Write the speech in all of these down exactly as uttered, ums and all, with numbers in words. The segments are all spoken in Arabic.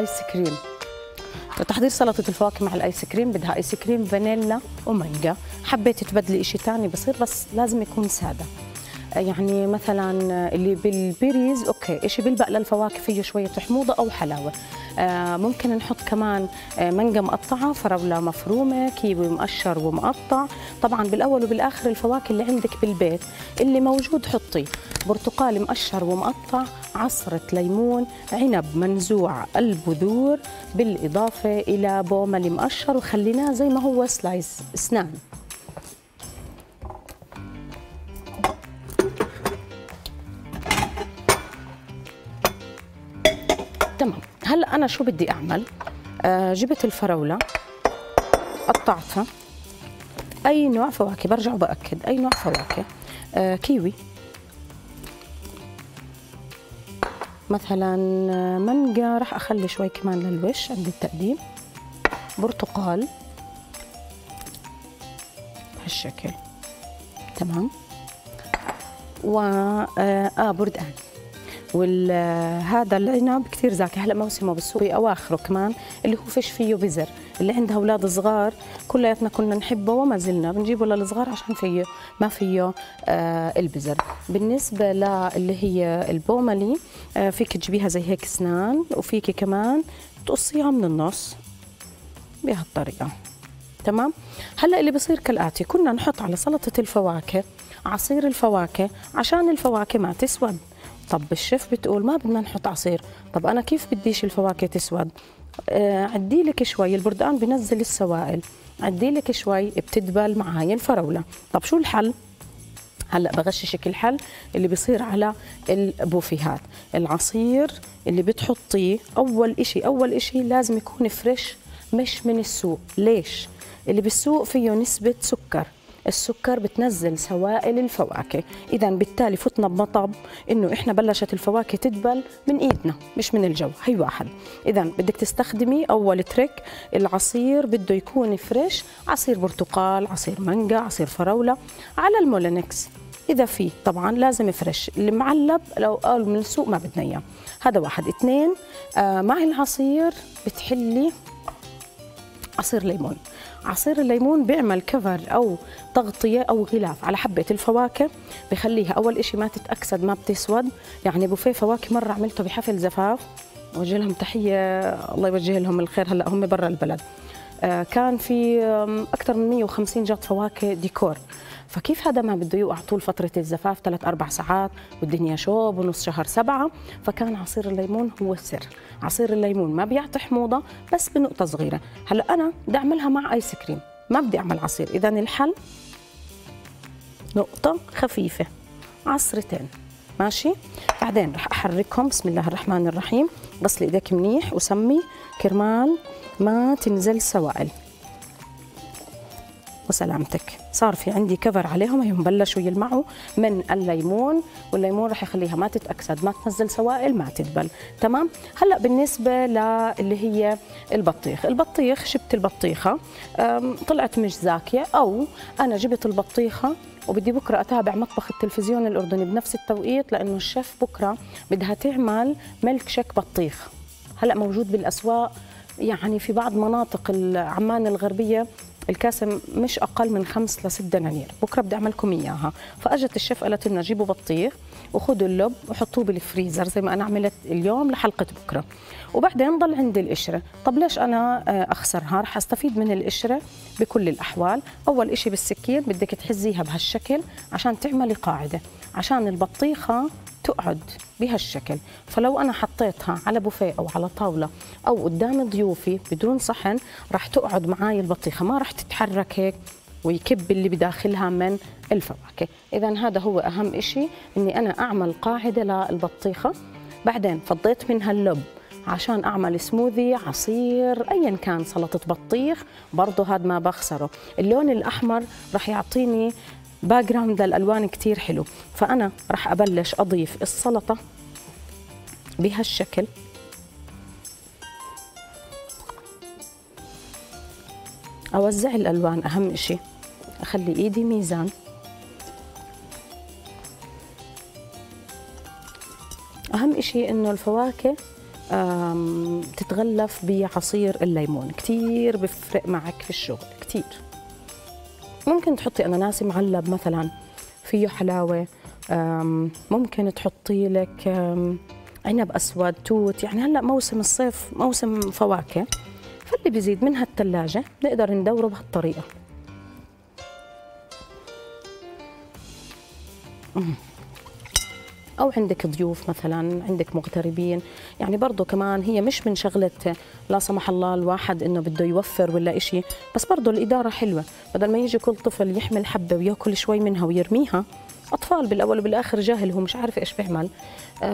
ايس كريم. تحضير سلطه الفواكه مع الايس كريم بدها ايس كريم فانيلا ومانجا. حبيت تبدلي شيء ثاني بصير، بس لازم يكون ساده. يعني مثلا اللي بالبيريز اوكي، شيء بيلبق للفواكه فيه شويه حموضه او حلاوه. ممكن نحط كمان مانجا مقطعه، فراوله مفرومه، كيوي مقشر ومقطع. طبعا بالاول وبالاخر الفواكه اللي عندك بالبيت اللي موجود حطي، برتقال مقشر ومقطع، عصره ليمون، عنب منزوع البذور، بالاضافه الى بومل مقشر، وخليناه زي ما هو سلايس اسنان. تمام. هلا انا شو بدي اعمل؟ آه جبت الفراوله قطعتها، اي نوع فواكه، برجع وباكد اي نوع فواكه. آه كيوي مثلا، مانجا راح اخلي شوي كمان للوش عند التقديم، برتقال بهالشكل. تمام. و اه بردقان، وهذا العنب كثير زاكي، هلا موسمه بالسوق باواخره، كمان اللي هو فيش فيه بذر، اللي عندها اولاد صغار كلياتنا كنا نحبه وما زلنا بنجيبه للصغار عشان فيه ما فيه آه البذر. بالنسبه للي هي البوملي آه فيك تجيبيها زي هيك اسنان، وفيك كمان تقصيها من النص بهالطريقه. تمام. هلا اللي بصير كالاتي، كنا نحط على سلطه الفواكه عصير الفواكه عشان الفواكه ما تسود. طب الشيف بتقول ما بدنا نحط عصير، طب أنا كيف بديش الفواكه تسود؟ آه عدي لك شوي، البردقان بنزل السوائل، عدي لك شوي بتدبل معاي الفراولة. طب شو الحل؟ هلأ بغششك الحل اللي بيصير على البوفيهات. العصير اللي بتحطيه أول إشي أول إشي لازم يكون فريش مش من السوق. ليش؟ اللي بالسوق فيه نسبة سكر، السكر بتنزل سوائل الفواكه، إذا بالتالي فتنا بمطب إنه إحنا بلشت الفواكه تدبل من إيدنا مش من الجو، هي واحد. إذا بدك تستخدمي أول تريك العصير بده يكون فريش، عصير برتقال، عصير مانجا، عصير فراولة، على المولينكس إذا في، طبعا لازم فريش، المعلب لو قال من السوق ما بدنا إياه. هذا واحد. اثنين، آه مع العصير بتحلي عصير ليمون. عصير الليمون بيعمل كفر أو تغطية أو غلاف على حبة الفواكه، بخليها أول إشي ما تتأكسد ما بتسود. يعني بوفيه فواكه مرة عملته بحفل زفاف، وجه لهم تحية الله يوجه لهم الخير، هلأ هم برا البلد، كان في أكثر من مية وخمسين جات فواكه ديكور. فكيف هذا ما بده يوقع طول فترة الزفاف ثلاث أربع ساعات والدنيا شوب ونص شهر سبعة؟ فكان عصير الليمون هو السر. عصير الليمون ما بيعطي حموضة بس بنقطة صغيرة. هلا أنا بدي أعملها مع آيس كريم، ما بدي أعمل عصير، إذا الحل نقطة خفيفة عصرتين. ماشي. بعدين رح أحركهم، بسم الله الرحمن الرحيم، غسلي إيديك منيح وسمي كرمال ما تنزل سوائل. وسلامتك. صار في عندي كفر عليهم، هيهم بلشوا يلمعوا من الليمون، والليمون رح يخليها ما تتأكسد، ما تنزل سوائل، ما تدبل. تمام. هلا بالنسبه للي هي البطيخ، البطيخ جبت البطيخه طلعت مش زاكيه، او انا جبت البطيخه وبدي بكره اتابع مطبخ التلفزيون الاردني بنفس التوقيت، لانه الشيف بكره بدها تعمل ميلك شيك بطيخ. هلا موجود بالاسواق، يعني في بعض مناطق عمان الغربيه الكاسه مش اقل من خمس لست دنانير، بكره بدي اعمل لكم اياها. فاجت الشيف قالت لنا جيبوا بطيخ وخذوا اللب وحطوه بالفريزر زي ما انا عملت اليوم لحلقه بكره، وبعدين ضل عندي القشره. طب ليش انا اخسرها؟ رح استفيد من القشره بكل الاحوال. اول شيء بالسكين بدك تحزيها بهالشكل عشان تعملي قاعده، عشان البطيخه تقعد بهالشكل. فلو أنا حطيتها على بوفيه أو على طاولة أو قدام ضيوفي بدون صحن رح تقعد معاي البطيخة، ما رح تتحرك هيك ويكب اللي بداخلها من الفواكه. إذا هذا هو أهم إشي، إني أنا أعمل قاعدة للبطيخة. بعدين فضيت منها اللب عشان أعمل سموذي، عصير، أيا كان، سلطة بطيخ، برضو هذا ما بخسره. اللون الأحمر رح يعطيني باك جراوند للالوان كثير حلو، فانا راح ابلش اضيف السلطه بهالشكل. اوزع الالوان اهم شيء، اخلي ايدي ميزان. اهم شيء انه الفواكه تتغلف بعصير الليمون، كتير بفرق معك في الشغل كتير. ممكن تحطي أناناس معلب مثلا فيه حلاوة، ممكن تحطي لك عنب أسود، توت. يعني هلأ موسم الصيف موسم فواكه، فاللي بيزيد منها الثلاجة نقدر ندوره بهالطريقة. أو عندك ضيوف مثلا، عندك مغتربين، يعني برضه كمان هي مش من شغلة لا سمح الله الواحد إنه بده يوفر ولا إشي، بس برضه الإدارة حلوة، بدل ما يجي كل طفل يحمل حبة وياكل شوي منها ويرميها. أطفال بالأول وبالآخر جاهل، هو مش عارف إيش بيعمل.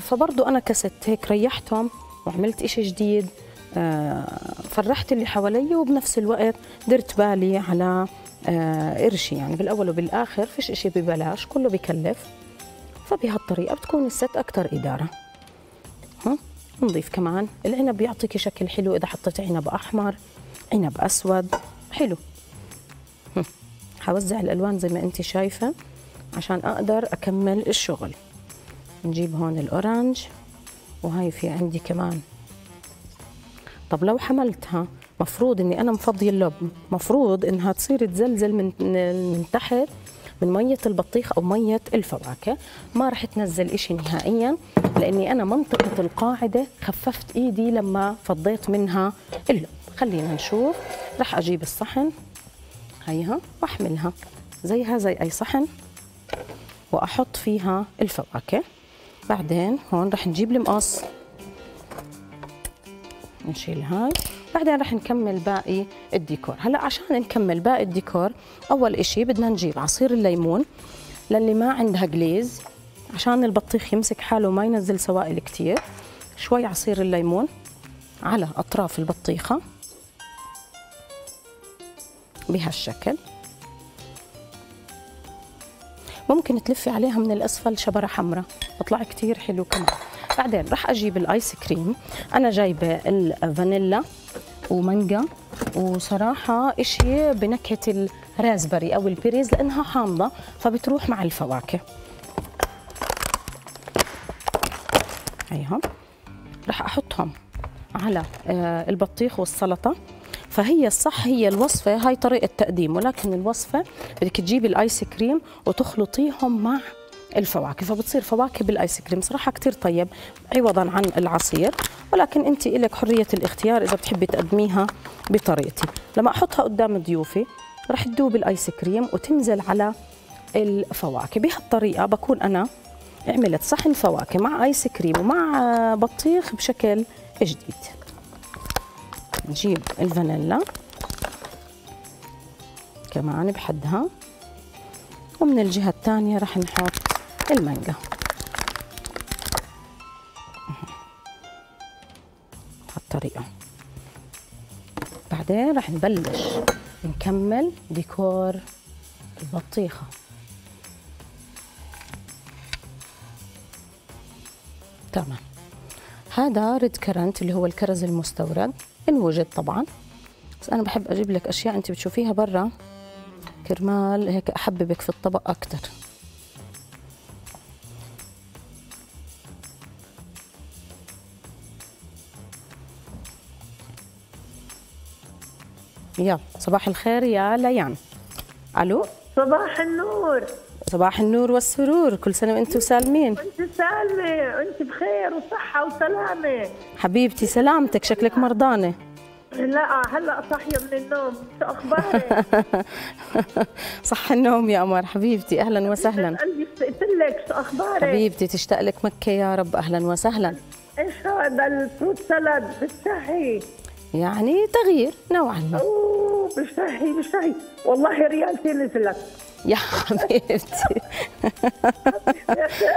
فبرضه أنا كست هيك ريحتهم وعملت إشي جديد، فرحت اللي حوالي وبنفس الوقت درت بالي على قرشي. يعني بالأول وبالآخر فيش إشي ببلاش، كله بكلف. فبهالطريقة بتكون الست أكثر إدارة. ها؟ نضيف كمان العنب، بيعطيكي شكل حلو إذا حطيت عنب أحمر، عنب أسود، حلو. هم. حوزع الألوان زي ما أنت شايفة عشان أقدر أكمل الشغل. نجيب هون الأورانج، وهاي في عندي كمان. طب لو حملتها مفروض إني أنا مفضي اللب، مفروض إنها تصير تزلزل من من تحت من مية البطيخ أو مية الفواكه، ما رح تنزل إشي نهائياً، لأني أنا منطقة القاعدة خففت إيدي لما فضيت منها اللب. خلينا نشوف. رح أجيب الصحن، هيها، وأحملها زيها زي أي صحن، وأحط فيها الفواكه. بعدين هون رح نجيب المقص، نشيل هاي، بعدين رح نكمل باقي الديكور. هلا عشان نكمل باقي الديكور، اول اشي بدنا نجيب عصير الليمون للي ما عندها جليز عشان البطيخ يمسك حاله وما ينزل سوائل كتير. شوي عصير الليمون على اطراف البطيخة بهالشكل، ممكن تلفي عليها من الاسفل شبرة حمراء، بطلع كتير حلو كمان. بعدين رح اجيب الايس كريم، انا جايبه الفانيلا ومانجا، وصراحه اشي بنكهه الرازبري او البيريز لانها حامضه فبتروح مع الفواكه. هيهم رح احطهم على البطيخ والسلطه. فهي الصح هي الوصفه، هاي طريقه تقديم، ولكن الوصفه بدك تجيبي الايس كريم وتخلطيهم مع الفواكه، فبتصير فواكه بالايس كريم. صراحه كثير طيب عوضا عن العصير، ولكن انت لك حريه الاختيار اذا بتحبي تقدميها بطريقتي. لما احطها قدام ضيوفي رح تذوب الايس كريم وتنزل على الفواكه. بهالطريقه بكون انا عملت صحن فواكه مع ايس كريم ومع بطيخ بشكل جديد. نجيب الفانيلا كمان بحدها، ومن الجهة الثانية رح نحط المانجا. هالطريقة. بعدين رح نبلش نكمل ديكور البطيخة. تمام. هذا ريد كرنت اللي هو الكرز المستورد، إن وجد طبعا، بس أنا بحب أجيب لك أشياء أنت بتشوفيها برا كرمال هيك أحببك في الطبق أكتر. يلا صباح الخير يا ليان. ألو، صباح النور. صباح النور والسرور، كل سنة وأنتم سالمين. وأنت سالمة وأنت بخير وصحة وسلامة حبيبتي. سلامتك، شكلك مرضانة. لا هلا صاحيه من النوم، شو اخبارك؟ صح النوم يا قمر حبيبتي، اهلا وسهلا. قلبي اشتقت لك، شو اخبارك؟ حبيبتي تشتاق لك مكه يا رب، اهلا وسهلا. ايش هذا الفروت سلاد بالشهي؟ يعني تغيير نوعا ما. اوه بالشهي بالشهي، والله ريالتي نزلت يا حبيبتي.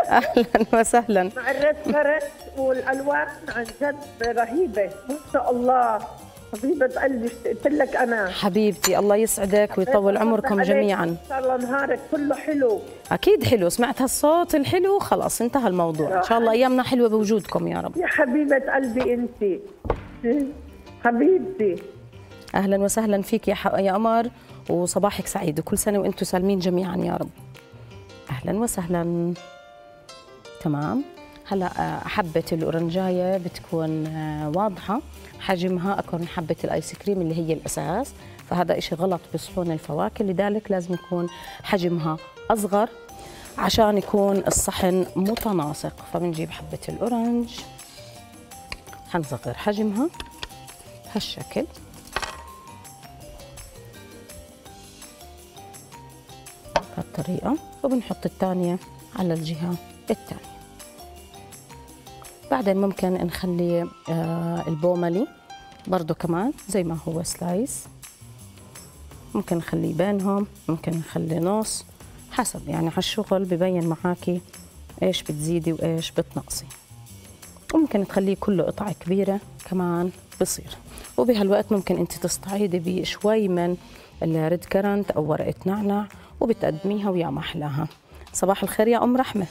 اهلا وسهلا. مع الريد كارت والالوان عن جد رهيبه ما شاء الله. حبيبه قلبي اشتقت لك انا. حبيبتي الله يسعدك ويطول عمركم جميعا. ان شاء الله نهارك كله حلو. اكيد حلو، سمعت هالصوت الحلو خلاص انتهى الموضوع، ان شاء الله ايامنا حلوه بوجودكم يا رب. يا حبيبه قلبي انت حبيبتي. اهلا وسهلا فيك يا يا قمر، وصباحك سعيد وكل سنه وانتم سالمين جميعا يا رب. اهلا وسهلا. تمام. هلا حبة الأورنجاية بتكون واضحة حجمها أكون حبة الآيس كريم اللي هي الأساس، فهذا إشي غلط بصحون الفواكه، لذلك لازم يكون حجمها أصغر عشان يكون الصحن متناسق. فبنجيب حبة الأورنج حنصغر حجمها هالشكل، بهالطريقة، وبنحط الثانية على الجهة الثانية. بعدين ممكن نخلي البوملي برضو كمان زي ما هو سلايس، ممكن نخليه بينهم، ممكن نخلي نص، حسب يعني على الشغل ببين معاكي ايش بتزيدي وايش بتنقصي. وممكن تخليه كله قطعة كبيرة كمان بصير. وبهالوقت ممكن انت تستعيدي بشوي من الريد كرنت او ورقة نعناع وبتقدميها ويا ما احلاها. صباح الخير يا ام رحمة.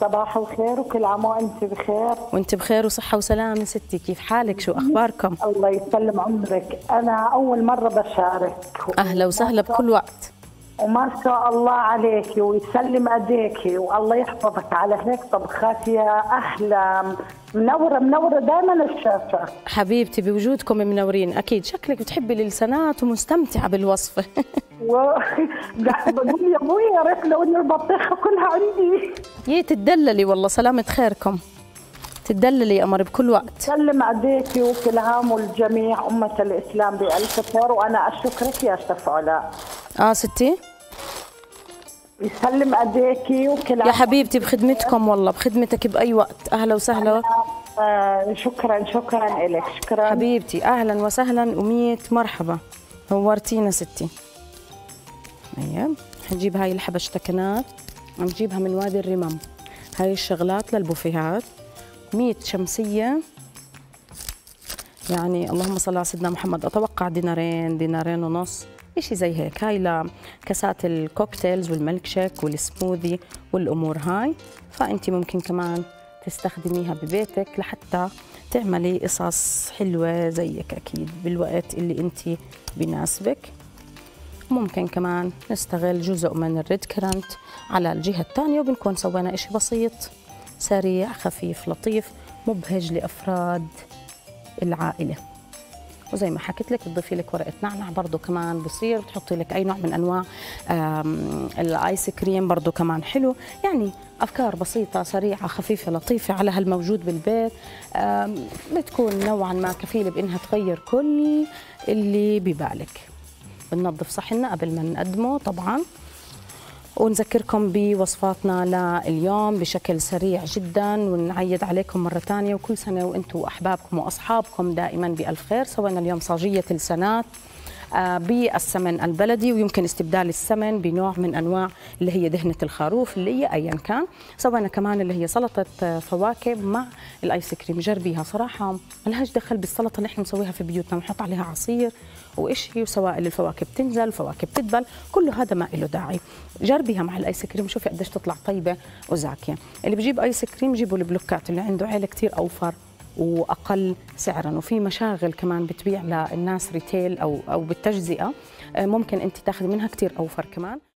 صباح الخير وكل عام وانت بخير. وانت بخير وصحة وسلام يا ستي، كيف حالك؟ شو اخباركم؟ الله يسلم عمرك، انا اول مرة بشارك. اهلا وسهلا بكل وقت. وما شاء الله عليكي ويسلم ايديكي والله يحفظك على هيك طبخات يا احلى، منوره منوره دائما الشاشه. حبيبتي بوجودكم منورين، اكيد شكلك بتحبي الالسانات ومستمتعه بالوصفه. بقول يا ابوي يا ريت لو اني البطيخه كلها عندي. يي تدللي والله، سلامة خيركم. تدللي يا قمر بكل وقت. سلم ايديكي وكل عام والجميع امه الاسلام بالف خير، وانا اشكرك يا شيف علاء. اه ستي يسلم ايديكي وكل عام يا حبيبتي، بخدمتكم والله، بخدمتك باي وقت. اهلا وسهلا. آه شكرا شكرا لك، شكرا حبيبتي، اهلا وسهلا ومية مرحبا، نورتينا ستي. طيب حنجيب هاي الحبشتكنات كنات، عم نجيبها من وادي الرمم، هاي الشغلات للبوفيهات. مية شمسية يعني اللهم صل على سيدنا محمد، اتوقع دينارين دينارين ونص إشي زي هيك. هاي لكاسات الكوكتيلز والميلك شيك والسموذي والأمور هاي، فأنت ممكن كمان تستخدميها ببيتك لحتى تعملي قصص حلوة زيك أكيد بالوقت اللي أنت بناسبك. ممكن كمان نستغل جزء من الريد كرنت على الجهة الثانية، وبنكون سوينا إشي بسيط سريع خفيف لطيف مبهج لأفراد العائلة. وزي ما حكيت لك بتضيفي لك ورقه نعناع برضو كمان بصير، بتحطي لك اي نوع من انواع الايس كريم برضو كمان حلو. يعني افكار بسيطه سريعه خفيفه لطيفه على هالموجود بالبيت، بتكون نوعا ما كفيله بانها تغير كل اللي ببالك. بننظف صحننا قبل ما نقدمه طبعا، ونذكركم بوصفاتنا لليوم بشكل سريع جدا، ونعيد عليكم مرة ثانية. وكل سنة وانتم وأحبابكم وأصحابكم دائما بألف خير. سوينا اليوم صاجية لسانات بالسمن البلدي، ويمكن استبدال السمن بنوع من أنواع اللي هي دهنة الخروف اللي هي أيا كان. سوينا كمان اللي هي سلطة فواكه مع الآيس كريم، جربيها صراحة ملهاش دخل بالسلطة اللي احنا نسويها في بيوتنا ونحط عليها عصير وإشي وسوائل الفواكه بتنزل وفواكه بتدبل، كل هذا ما له داعي. جربيها مع الآيس كريم شوفي قديش تطلع طيبة وزاكية. اللي بجيب آيس كريم جيبوا البلوكات اللي عنده عيلة كتير أوفر واقل سعرا، وفي مشاغل كمان بتبيع للناس ريتيل او او بالتجزئه ممكن انت تاخذي منها كثير اوفر كمان.